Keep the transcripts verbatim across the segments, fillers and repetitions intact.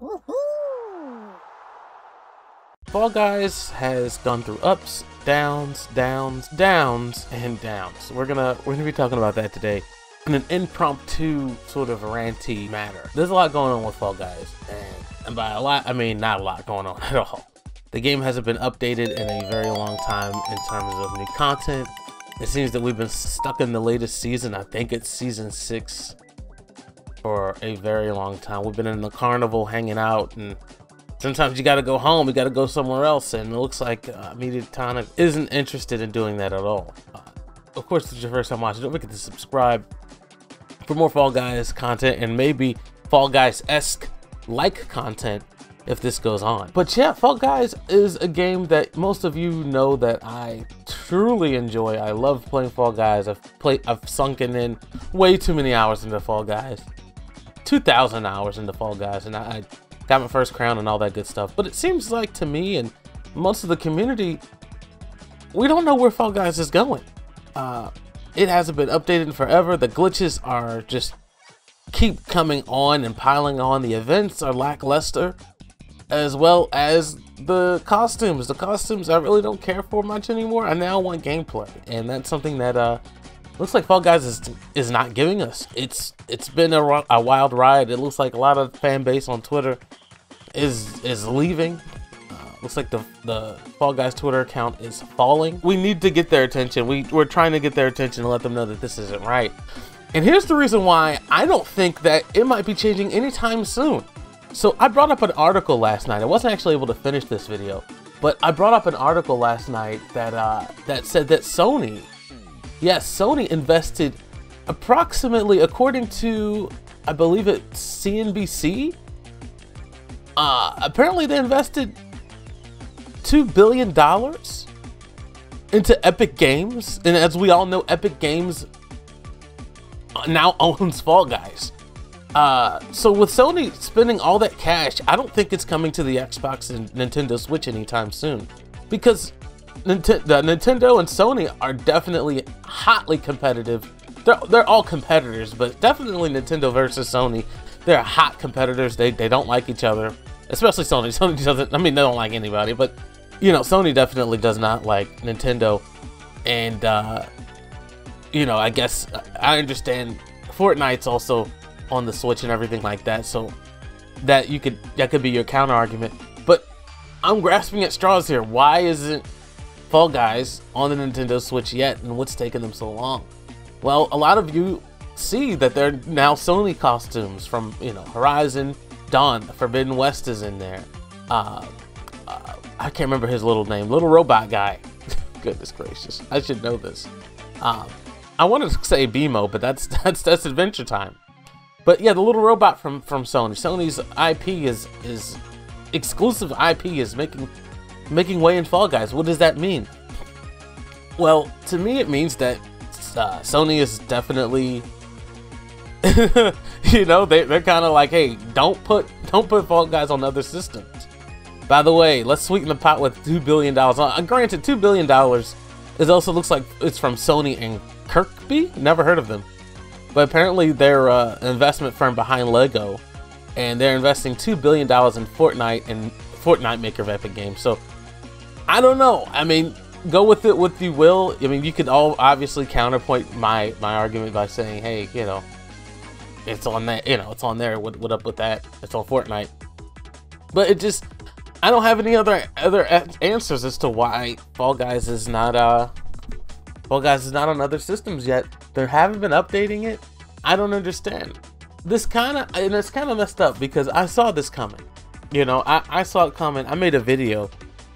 Woohoo! Fall Guys has gone through ups, downs, downs, downs, and downs. We're gonna we're gonna be talking about that today in an impromptu sort of ranty matter. There's a lot going on with Fall Guys, and, and by a lot I mean not a lot going on at all. The game hasn't been updated in a very long time in terms of new content. It seems that we've been stuck in the latest season. I think it's season six for a very long time. We've been in the carnival hanging out, and sometimes you gotta go home, you gotta go somewhere else, and it looks like uh, Mediatonic isn't interested in doing that at all. Uh, of course, if it's your first time watching, don't forget to subscribe for more Fall Guys content and maybe Fall Guys-esque like content if this goes on. But yeah, Fall Guys is a game that most of you know that I truly enjoy. I love playing Fall Guys. I've played, I've sunken in way too many hours into Fall Guys, two thousand hours into Fall Guys, and I, I got my first crown and all that good stuff. But it seems like to me and most of the community, we don't know where Fall Guys is going. Uh, it hasn't been updated in forever. The glitches are just keep coming on and piling on. The events are lackluster, as well as the costumes. The costumes I really don't care for much anymore. I now want gameplay, and that's something that uh, looks like Fall Guys is is not giving us. It's it's been a, a wild ride. It looks like a lot of fan base on Twitter is is leaving. Uh, looks like the the Fall Guys Twitter account is falling. We need to get their attention. We we're trying to get their attention and let them know that this isn't right. And here's the reason why I don't think that it might be changing anytime soon. So I brought up an article last night. I wasn't actually able to finish this video, but I brought up an article last night that uh, that said that Sony, yes, Sony invested approximately, according to, I believe it, C N B C. Uh, apparently they invested two billion dollars into Epic Games. And as we all know, Epic Games now owns Fall Guys. Uh, so with Sony spending all that cash, I don't think it's coming to the Xbox and Nintendo Switch anytime soon, because Nintendo, Nintendo and Sony are definitely hotly competitive. They're, they're all competitors, but definitely Nintendo versus Sony. They're hot competitors. They, they don't like each other, especially Sony. Sony doesn't, I mean, they don't like anybody, but you know, Sony definitely does not like Nintendo. And, uh, you know, I guess I understand Fortnite's also on the Switch and everything like that, so that you could that could be your counter argument. But I'm grasping at straws here. Why isn't Fall Guys on the Nintendo Switch yet, and what's taking them so long? Well, a lot of you see that they're now Sony costumes from, you know, Horizon Dawn. The Forbidden West is in there. Uh, uh, I can't remember his little name. Little robot guy. Goodness gracious, I should know this. Uh, I wanted to say B M O, but that's that's that's Adventure Time. But yeah, the little robot from from Sony. Sony's I P is is exclusive I P is making making way in Fall Guys. What does that mean? Well, to me, it means that uh, Sony is definitely, you know, they they're kind of like, hey, don't put don't put Fall Guys on other systems. By the way, let's sweeten the pot with two billion dollars. Uh, granted, two billion dollars is also looks like it's from Sony and Kirkby. Never heard of them. But apparently they're uh, an investment firm behind Lego, and they're investing two billion dollars in Fortnite and Fortnite maker of Epic Games. So I don't know. I mean, go with it with you will. I mean, you could all obviously counterpoint my, my argument by saying, hey, you know, it's on that, you know, it's on there. What, what up with that? It's on Fortnite. But it just, I don't have any other other answers as to why Fall Guys is not, uh, Fall Guys is not on other systems yet. They haven't been updating it. I don't understand. This kind of, and it's kind of messed up because I saw this coming. You know, I, I saw it coming. I made a video.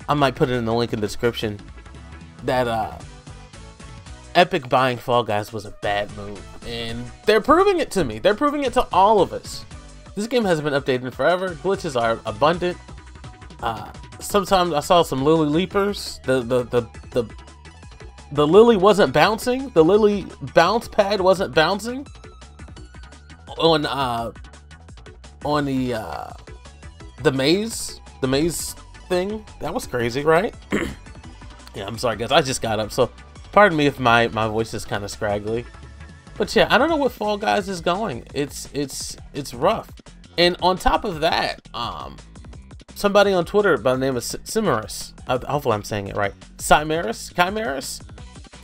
I might put it in the link in the description. That uh, Epic buying Fall Guys was a bad move. And they're proving it to me. They're proving it to all of us. This game hasn't been updated in forever. Glitches are abundant. Uh, sometimes I saw some Lily Leapers. The, the, the, the, The Lily wasn't bouncing. The Lily bounce pad wasn't bouncing on uh, on the uh, the maze, the maze thing. That was crazy, right? Yeah, I'm sorry, guys. I just got up, so pardon me if my my voice is kind of scraggly. But yeah, I don't know where Fall Guys is going. It's it's it's rough. And on top of that, um, somebody on Twitter by the name of Chimerus, hopefully I'm saying it right, Chimerus, Chimerus,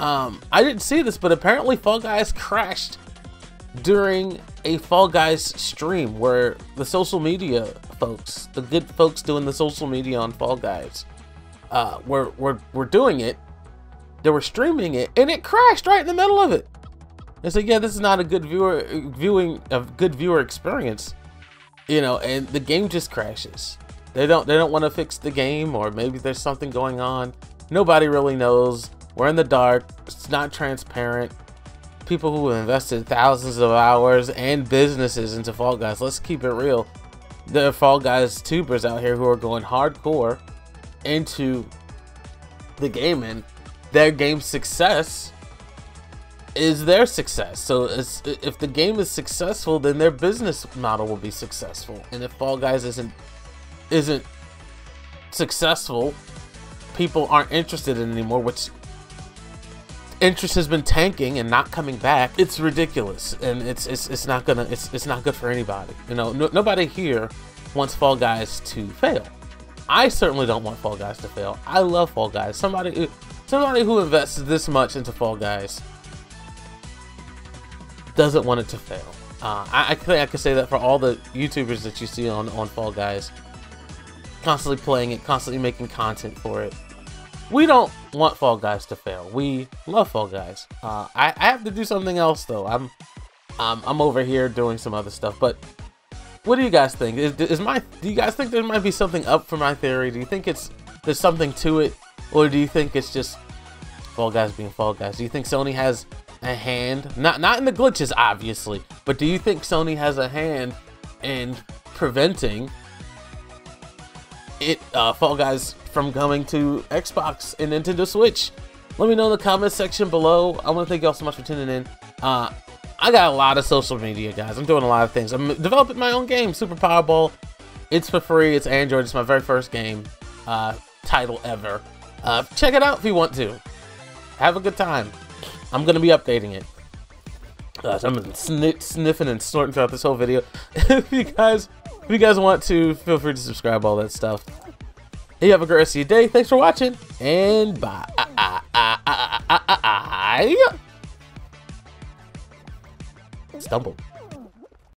um, I didn't see this, but apparently Fall Guys crashed during a Fall Guys stream where the social media folks, the good folks doing the social media on Fall Guys, uh, were, were, were doing it, they were streaming it, and it crashed right in the middle of it. They said, yeah, this is not a good viewer viewing, a good viewer experience, you know, and the game just crashes. They don't, they don't want to fix the game, or maybe there's something going on. Nobody really knows. We're in the dark. It's not transparent. People who have invested thousands of hours and businesses into Fall Guys, let's keep it real. There are Fall Guys tubers out here who are going hardcore into the game, and their game's success is their success. So it's, if the game is successful, then their business model will be successful. And if Fall Guys isn't isn't successful, people aren't interested in it anymore, which interest has been tanking and not coming back. It's ridiculous, and it's it's, it's not gonna it's, it's not good for anybody. You know, no, nobody here wants Fall Guys to fail. I certainly don't want Fall Guys to fail. I love Fall Guys. Somebody somebody who invests this much into Fall Guys doesn't want it to fail. Uh, I, I think I could say that for all the YouTubers that you see on, on Fall Guys, constantly playing it, constantly making content for it. We don't want Fall Guys to fail. We love Fall Guys. Uh, I, I have to do something else though. I'm, I'm, I'm over here doing some other stuff. But what do you guys think? Is, is my? Do you guys think there might be something up for my theory? Do you think it's there's something to it, or do you think it's just Fall Guys being Fall Guys? Do you think Sony has a hand, not not in the glitches obviously, but do you think Sony has a hand in preventing it uh, Fall Guys from coming to Xbox and Nintendo Switch? Let me know in the comment section below. I want to thank y'all so much for tuning in. uh, I got a lot of social media, guys. I'm doing a lot of things. I'm developing my own game, Super Power Ball. It's for free, it's Android, it's my very first game uh, title ever. Uh, check it out if you want to have a good time. I'm going to be updating it. Gosh, I'm been sniff, sniffing and snorting throughout this whole video. If you guys if you guys want to, feel free to subscribe, all that stuff. You have a great rest of your day. Thanks for watching, and bye. Stumbled.